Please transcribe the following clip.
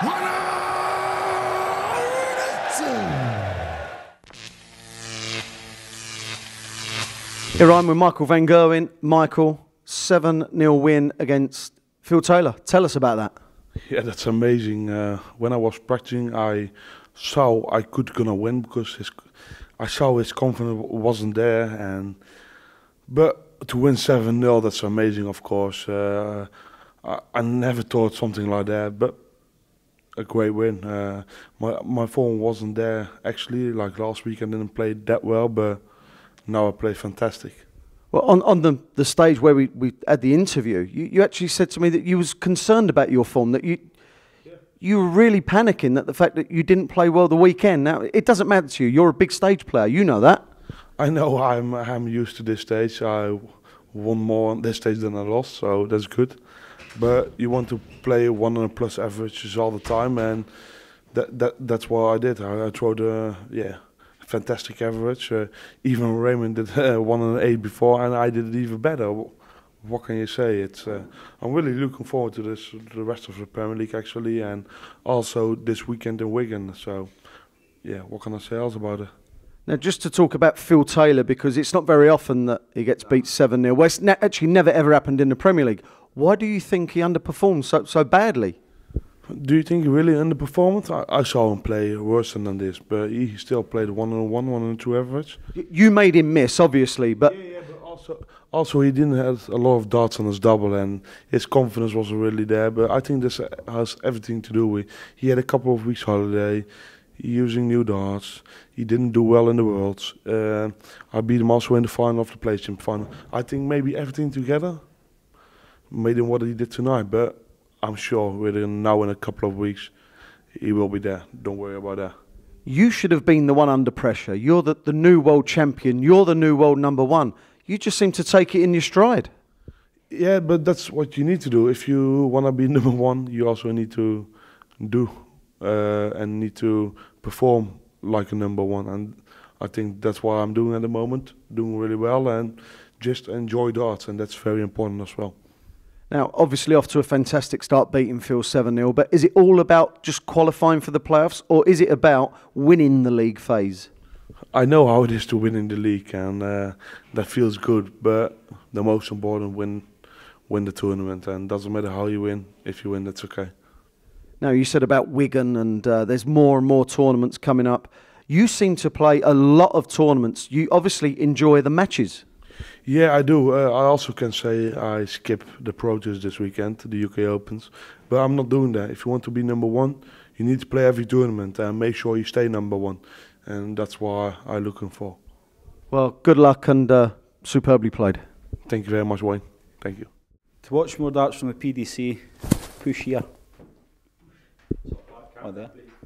Here I'm with Michael Van Gerwen. Michael, 7-0 win against Phil Taylor. Tell us about that. Yeah, that's amazing. When I was practicing, I saw I could gonna win because I saw his confidence wasn't there. But to win 7-0, that's amazing, of course. I never thought something like that, but a great win. My form wasn't there, actually. Like last week I didn't play that well, but now I play fantastic. Well, on the stage where we had the interview, you actually said to me that you was concerned about your form, that you were really panicking that the fact that you didn't play well the weekend. Now, it doesn't matter to you. You're a big stage player. You know that. I know. I'm used to this stage. I won more on this stage than I lost, so that's good. But you want to play 100+ averages all the time, and that's what I did. I threw the fantastic average. Even Raymond did 108 before, and I did it even better. What can you say? I'm really looking forward to this, the rest of the Premier League actually, and also this weekend in Wigan. So, yeah, what can I say else about it? Now, just to talk about Phil Taylor, because it's not very often that he gets beat 7-0. Well, it's actually never ever happened in the Premier League. Why do you think he underperformed so badly? Do you think he really underperformed? I saw him play worse than this, but he still played 101, 102 average. You made him miss, obviously, but... Yeah, but also he didn't have a lot of darts on his double, and his confidence wasn't really there, but I think this has everything to do with... He had a couple of weeks holiday, using new darts, he didn't do well in the Worlds. I beat him also in the final of the PlayStation final. I think maybe everything together made him what he did tonight, but I'm sure within now and a couple of weeks he will be there. Don't worry about that. You should have been the one under pressure. You're the new world champion. You're the new world #1. You just seem to take it in your stride. Yeah, but that's what you need to do. If you want to be #1, you also need to do and need to perform like a #1. And I think that's what I'm doing at the moment, doing really well and just enjoy darts, and that's very important as well. Now, obviously off to a fantastic start beating Phil 7-0, but is it all about just qualifying for the playoffs, or is it about winning the league phase? I know how it is to win in the league, and that feels good, but the most important, win the tournament, and doesn't matter how you win. If you win, that's okay. Now, you said about Wigan, and there's more and more tournaments coming up. You seem to play a lot of tournaments. You obviously enjoy the matches. Yeah, I do. I also can say I skip the Pro Tours this weekend, the UK Opens, but I'm not doing that. If you want to be #1, you need to play every tournament and make sure you stay #1, and that's what I'm looking for. Well, good luck and superbly played. Thank you very much, Wayne. Thank you. To watch more darts from the PDC, push here. Oh, there.